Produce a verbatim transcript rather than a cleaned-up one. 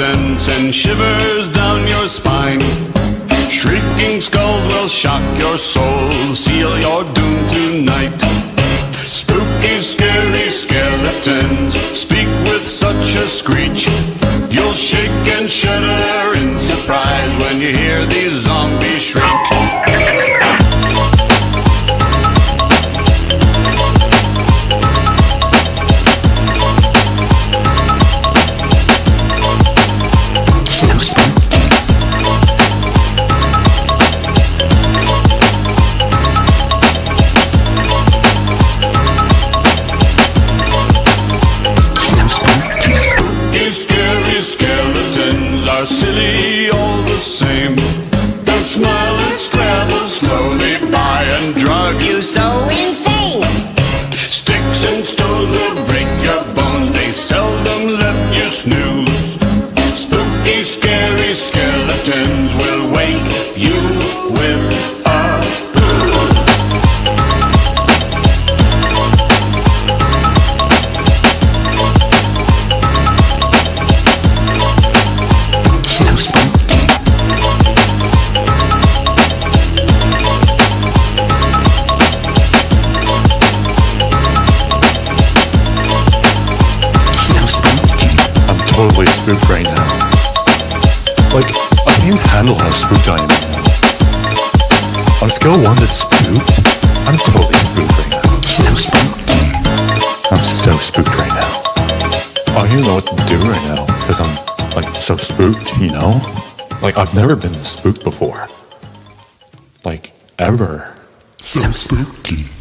sentence and shivers down your spine. Shrieking skulls will shock your soul, seal your doom tonight. Spooky, scary skeletons speak with such a screech, you'll shake and shudder in surprise when you hear these zombies shriek. Silly all the same, the smile that straddles slowly by and drug you so insane. Sticks and stones will break your bones, they seldom let you snooze. Spooky, scary skeletons will wake you with totally spooked right now. Like, I can't handle how spooked I am right now. On a scale of one that's spooked, I'm totally spooked right now. So spooked. I'm so spooked right now. I don't even know what to do right now, because I'm, like, so spooked, you know? Like, I've never been this spooked before. Like, ever. So spooky.